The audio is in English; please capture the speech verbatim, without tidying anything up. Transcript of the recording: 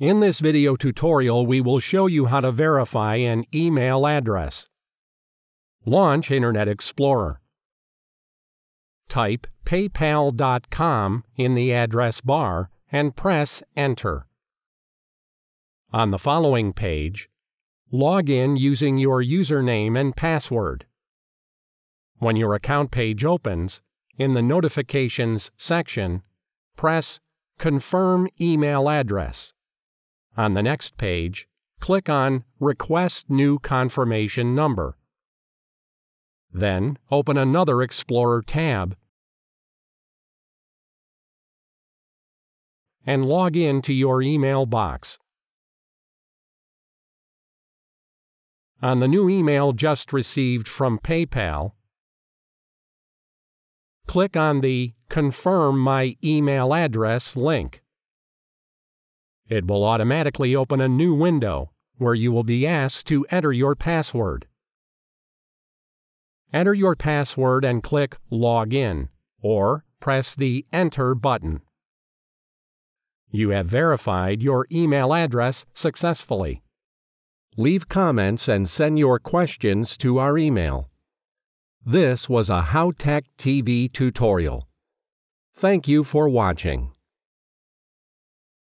In this video tutorial, we will show you how to verify an email address. Launch Internet Explorer. Type paypal dot com in the address bar and press Enter. On the following page, log in using your username and password. When your account page opens, in the Notifications section, press Confirm Email Address. On the next page, click on Request New Confirmation Number. Then, open another Explorer tab and log in to your email box. On the new email just received from PayPal, click on the Confirm My Email Address link. It will automatically open a new window where you will be asked to enter your password. Enter your password and click Log In, or press the Enter button. You have verified your email address successfully. Leave comments and send your questions to our email. This was a HowTech T V tutorial. Thank you for watching.